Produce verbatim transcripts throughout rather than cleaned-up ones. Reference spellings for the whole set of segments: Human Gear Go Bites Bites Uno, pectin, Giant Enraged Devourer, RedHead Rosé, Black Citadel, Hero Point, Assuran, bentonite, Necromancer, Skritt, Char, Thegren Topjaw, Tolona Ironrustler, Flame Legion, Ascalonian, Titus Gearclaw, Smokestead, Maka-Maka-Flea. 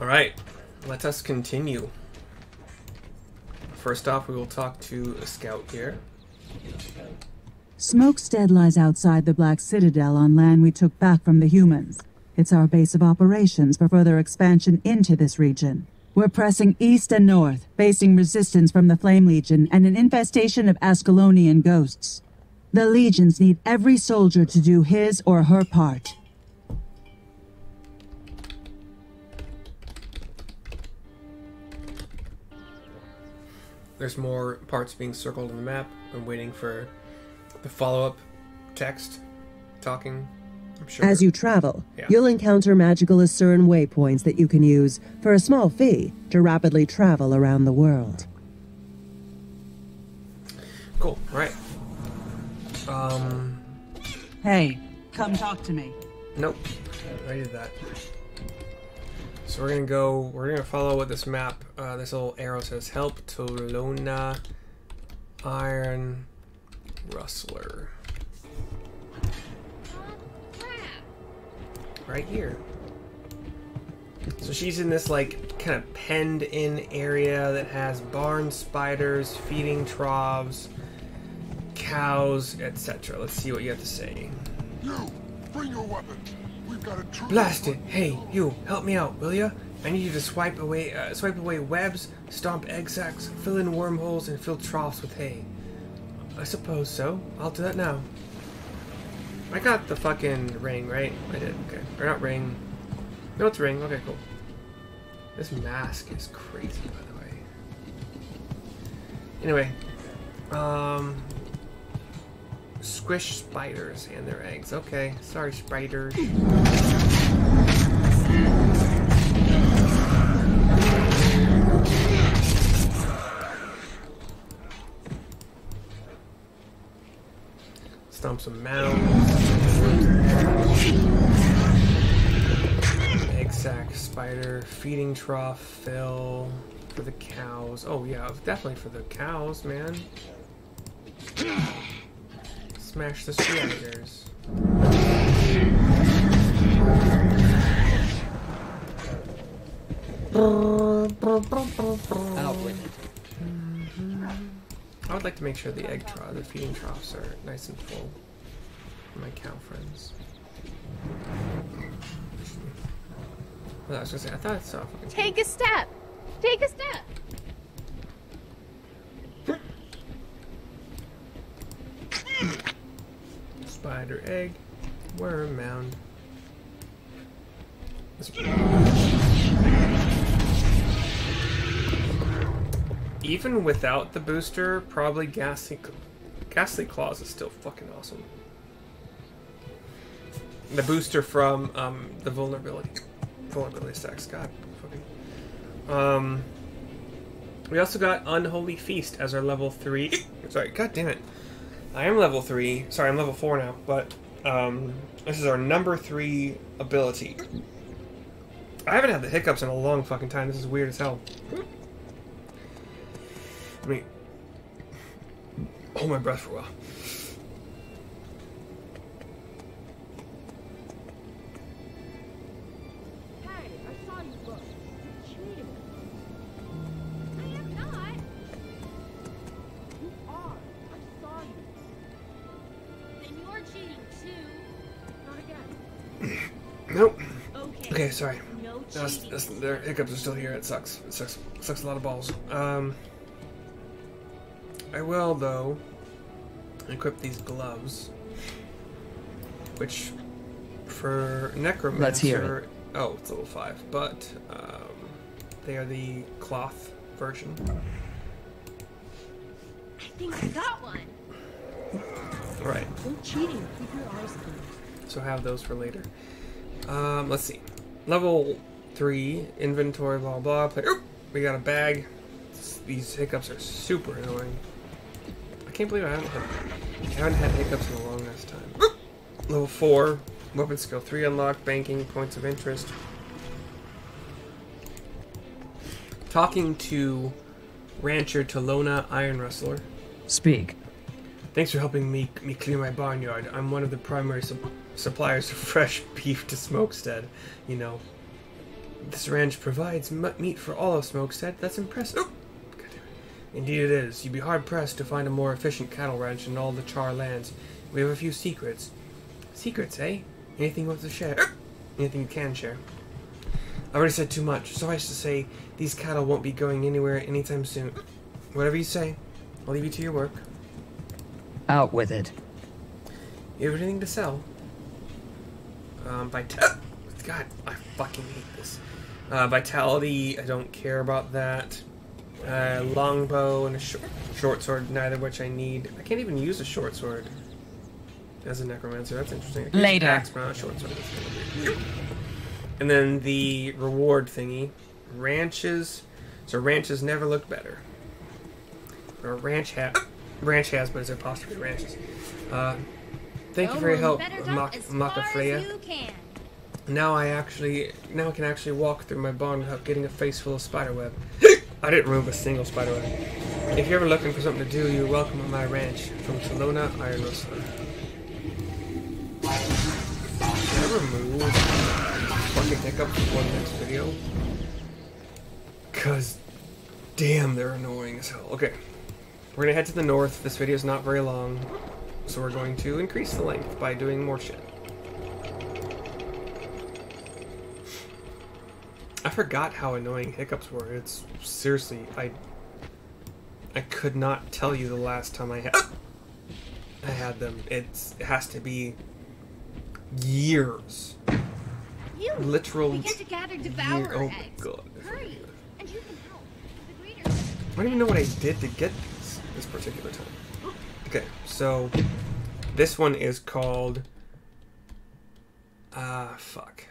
Alright, let us continue. First off, we will talk to a scout here. Smokestead lies outside the Black Citadel on land we took back from the humans. It's our base of operations for further expansion into this region. We're pressing east and north, facing resistance from the Flame Legion and an infestation of Ascalonian ghosts. The legions need every soldier to do his or her part. There's more parts being circled on the map. I'm waiting for the follow-up text talking. I'm sure. As you travel, yeah. You'll encounter magical Assuran waypoints that you can use for a small fee to rapidly travel around the world. Cool. All right. Um. Hey, come talk to me. Nope. I did that. So we're gonna go. We're gonna follow with this map. Uh, this little arrow says "Help Tolona Ironrustler." Right here. So she's in this like kind of penned-in area that has barn spiders, feeding troughs, cows, et cetera. Let's see what you have to say. You, bring your weapon. Blast it! Hey, you, help me out, will ya? I need you to swipe away, uh, swipe away webs, stomp egg sacks, fill in wormholes, and fill troughs with hay. I suppose so. I'll do that now. I got the fucking ring, right? I did. Okay, or not ring? No, it's ring. Okay, cool. This mask is crazy, by the way. Anyway, um, squish spiders and their eggs. Okay, sorry, spiders. Stomp some mounds. Egg sack, spider, feeding trough, fill for the cows. Oh yeah, definitely for the cows, man. Smash the spiders. I'll win it. I would like to make sure the egg trough, the feeding troughs are nice and full for my cow friends. Well, I was gonna say, I thought I saw fucking take a step! Take a step! Spider egg, worm mound. Even without the booster, probably Ghastly, Ghastly Claws is still fucking awesome. The booster from um, the vulnerability, vulnerability stacks. God, fucking. Um, we also got Unholy Feast as our level three. Sorry, god damn it. I am level three. Sorry, I'm level four now. But um, this is our number three ability. I haven't had the hiccups in a long fucking time. This is weird as hell. I mean, hold my breath for a while. Hey, I saw you look. You cheated. I am not. You are. I saw you. Then you're cheating too. Not again. Nope. Okay. Okay, sorry. No cheating. That's, that's, their hiccups are still here. It sucks. It sucks. It sucks a lot of balls. Um. I will, though, equip these gloves, which for Necromancer... Let's hear it. Oh, it's level five, but um, they are the cloth version. I think I got one! Alright. No cheating. Keep your eyes closed. So have those for later. Um, let's see. Level three, inventory, blah, blah, blah. Oop, we got a bag. These hiccups are super annoying. I can't believe I haven't had, I haven't had hiccups in a long ass time. Level four, weapon skill three unlocked, banking, points of interest. Talking to rancher Tolona Ironrustler. Speak. Thanks for helping me me clear my barnyard. I'm one of the primary su suppliers of fresh beef to Smokestead, you know. This ranch provides meat for all of Smokestead. That's impressive. Oh! God damn it. Indeed it is. You'd be hard-pressed to find a more efficient cattle ranch in all the Char lands. We have a few secrets. Secrets, eh? Anything you want to share? Oh! Anything you can share. I already said too much. Suffice to say, these cattle won't be going anywhere anytime soon. Whatever you say, I'll leave you to your work. Out with it. You have anything to sell? Um, by... God, I fucking hate this. Uh, vitality, I don't care about that. Uh, longbow and a sh short sword, neither of which I need. I can't even use a short sword as a necromancer. That's interesting. Later. Axe, but not a short sword. And then the reward thingy. Ranches. So ranches never look better. Or ranch hat. Ranch has, but it's apostrophe ranches. Uh, thank oh, you for your help, Maka-Maka-Flea. Now I actually, now I can actually walk through my barn without getting a face full of spiderweb. I didn't remove a single spiderweb. If you're ever looking for something to do, you're welcome at my ranch. From Tolona Ironrustler. Can I remove fucking hiccup for one next video? Cause, damn, they're annoying as hell. Okay, we're gonna head to the north. This video is not very long, so we're going to increase the length by doing more shit. I forgot how annoying hiccups were. It's seriously, I I could not tell you the last time I had I had them. It's, it has to be years. You literal. We get to gather devourer oh eggs. My god! Hurry, and you can help. The breeder. I don't even know what I did to get these this particular time. Okay, so this one is called ah uh, fuck.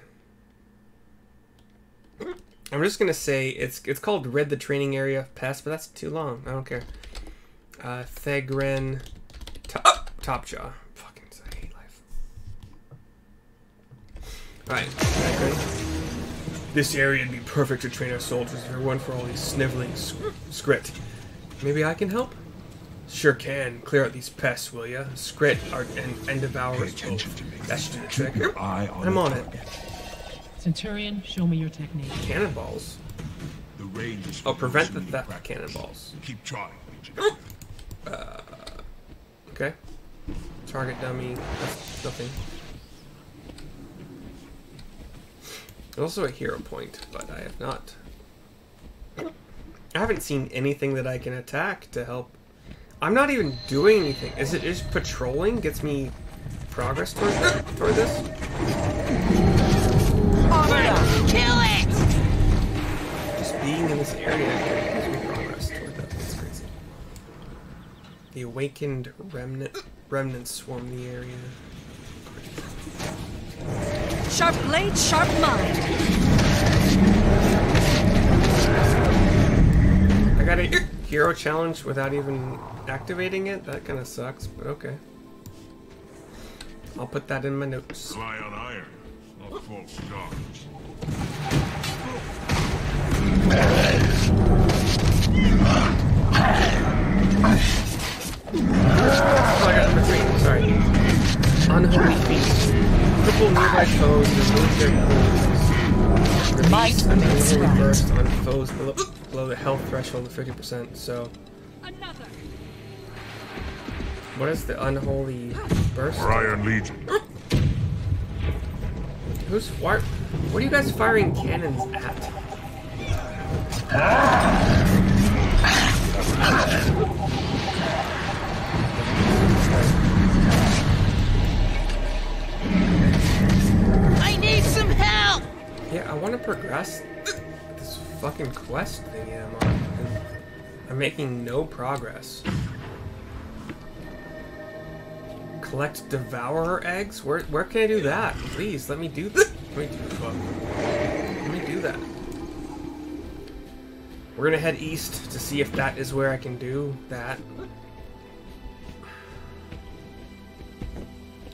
I'm just gonna say it's it's called Red the Training Area of Pests, but that's too long. I don't care. Uh, Thegren Topjaw. Fucking I hate life. Alright, Thegren. This area would be perfect to train our soldiers if it weren't for all these sniveling Skritt. Maybe I can help? Sure can. Clear out these pests, will ya? Skritt are and, and devourers both. That should do the trick. I'm on it. Centurion, show me your technique. Cannonballs? The range is oh, prevent the theft of cannonballs. Keep trying. Uh, okay. Target dummy. That's nothing. Also a hero point, but I have not. I haven't seen anything that I can attack to help. I'm not even doing anything. Is it just patrolling gets me progress toward, toward this? Kill it! Just being in this area gives me progress toward that. That's crazy. The awakened remnant remnants swarm the area. Sharp blade, sharp mind. I got a hero challenge without even activating it. That kind of sucks, but okay. I'll put that in my notes. Fly on iron. Oh, I got number three, sorry. Unholy feast. Cripple nearby foes and military pools. Release an unholy burst on foes below, below the health threshold of fifty percent, so... What is the unholy burst? Iron Legion. Who's fire? What are you guys firing cannons at? I need some help. Yeah, I want to progress this fucking quest thing I'm on. I'm making no progress. Collect devourer eggs? Where where can I do that? Please, let me do that. Let me do fuck. Let me do that. We're gonna head east to see if that is where I can do that.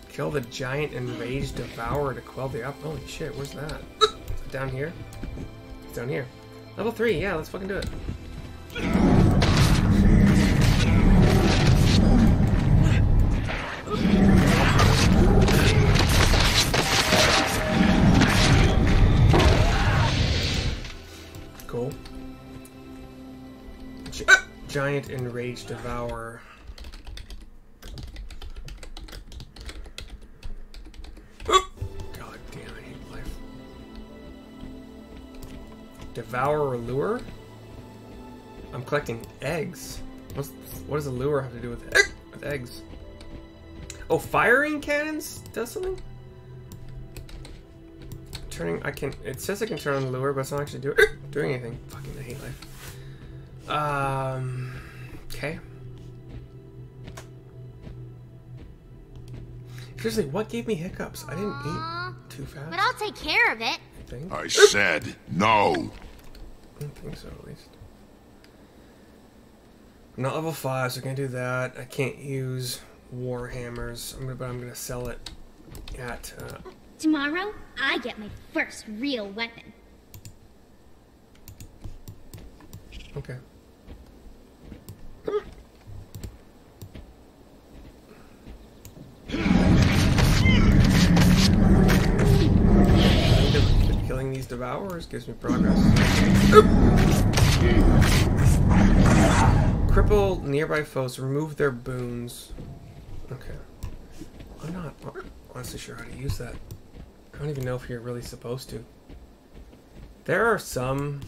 Kill the giant enraged devourer to quell the up. Holy shit, where's that? Down here? It's down here. Level three, yeah, let's fucking do it. cool. G Giant Enraged Devourer. God damn, I hate life. Devourer lure? I'm collecting eggs. What's, what does a lure have to do with, egg? with eggs? Oh, firing cannons does something? Turning, I can, it says I can turn on the lure, but it's not actually do, doing anything. Fucking I hate life. Um, okay. Seriously, what gave me hiccups? I didn't Aww, eat too fast. But I'll take care of it. I, think. I said no. I don't think so, at least. I'm not level five, so I can't do that. I can't use war hammers, I'm, but I'm gonna sell it at. Uh, Tomorrow, I get my first real weapon. Okay. Killing these devourers gives me progress. Cripple nearby foes, remove their boons. Okay. I'm not honestly sure how to use that. I don't even know if you're really supposed to. There are some...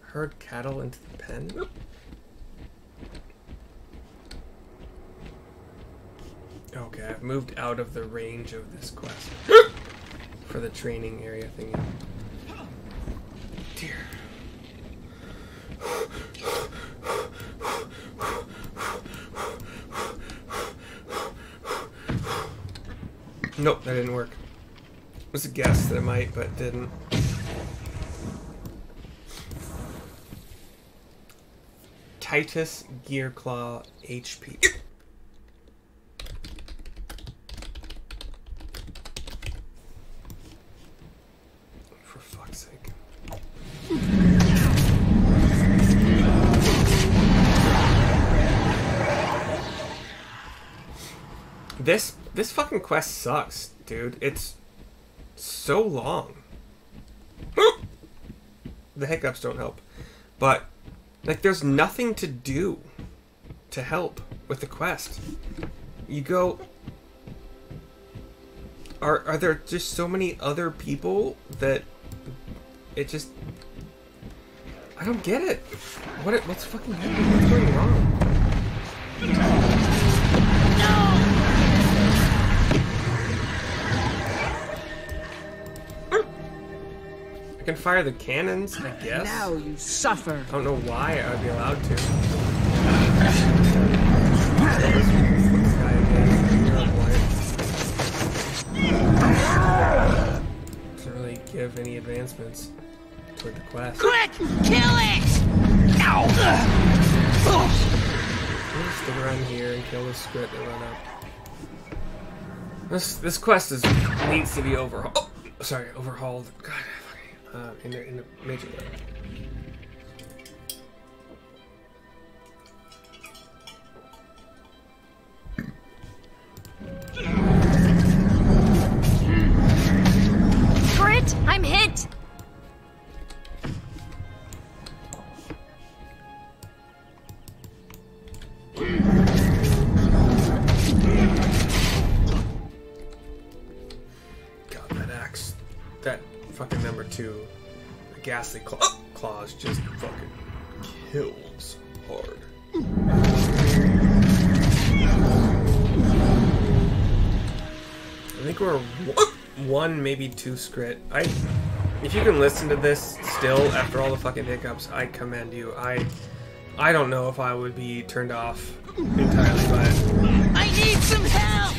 Herd cattle into the pen? Nope. Okay, I've moved out of the range of this quest. For the training area thingy. Dear. Nope, that didn't work. It was a guess that it might, but it didn't. Titus Gearclaw H P. For fuck's sake. This This fucking quest sucks, dude. It's so long. The hiccups don't help. But, like, there's nothing to do to help with the quest. You go... Are, are there just so many other people that it just... I don't get it. What? What's fucking happening? What's going wrong? I can fire the cannons, I guess. Now you suffer. I don't know why I would be allowed to. Doesn't really give any advancements toward the quest. Quick, kill it! Ow! We'll just stick around here and kill this Skritt and run up. This this quest is needs to be overhauled. Oh, sorry, overhauled. God. Uh, in the, in the major way. Crit, I'm hit. God, that axe. That. Fucking number two, the ghastly claw claws just fucking kills hard. I think we're one, maybe two Skritt. I, if you can listen to this still after all the fucking hiccups, I commend you. I, I don't know if I would be turned off entirely by it. I need some help.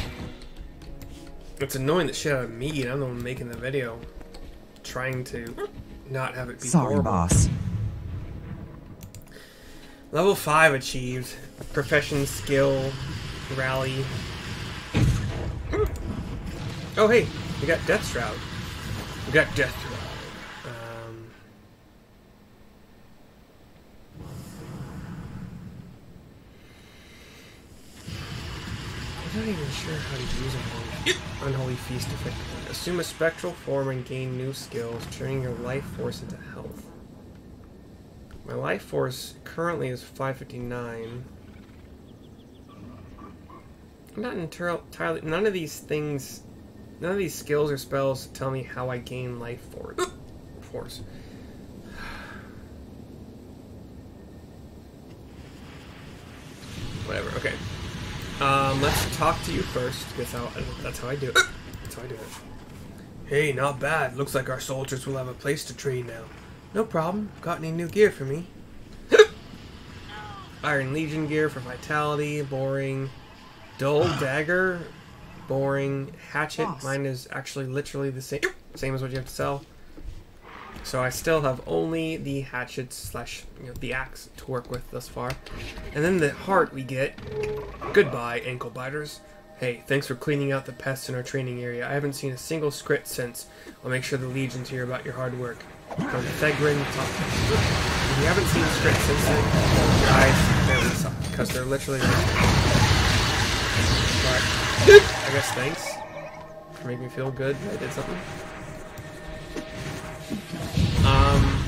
It's annoying the shit out of me, and I'm the one making the video. Trying to not have it be Sorry, horrible. boss. Level five achieved. Profession, skill, rally. Oh hey, we got Death Shroud. We got Death Shroud. Um, I'm not even sure how to use it. Unholy Feast effectively. Assume a spectral form and gain new skills, turning your life force into health. My life force currently is five fifty-nine. I'm not entirely... None of these things... None of these skills or spells tell me how I gain life force. force. Whatever, okay. Um, let's talk to you first, because that's how I do it. That's how I do it. Hey, not bad. Looks like our soldiers will have a place to train now. No problem. Got any new gear for me? Iron Legion gear for vitality, boring. Dull dagger, boring. Hatchet, Boss. Mine is actually literally the same, same as what you have to sell. So I still have only the hatchet slash, you know, the axe to work with thus far. And then the heart we get. Goodbye, ankle biters. Hey, thanks for cleaning out the pests in our training area. I haven't seen a single Skritt since. I'll make sure the legions hear about your hard work. From Thegren Topjaw. If you haven't seen Skritt since then, your eyes barely suck, because they're literally... But, I guess thanks for making me feel good that I did something. Um,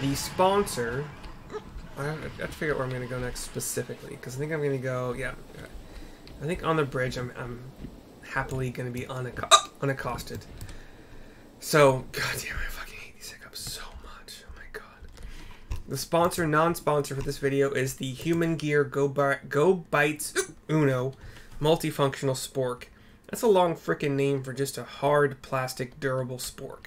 the sponsor, I have to figure out where I'm going to go next specifically, because I think I'm going to go, yeah, I think on the bridge I'm, I'm happily going to be unaco unaccosted. So, god damn, I fucking hate these hiccups so much, oh my god. The sponsor, non-sponsor for this video is the Human Gear Go Bites Uno Multifunctional Spork. That's a long frickin' name for just a hard, plastic, durable spork.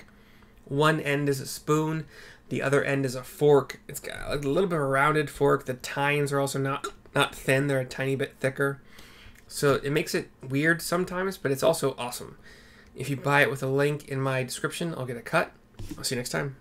One end is a spoon, the other end is a fork. It's got a little bit of a rounded fork. The tines are also not not thin, they're a tiny bit thicker. So it makes it weird sometimes, but it's also awesome. If you buy it with a link in my description, I'll get a cut. I'll see you next time.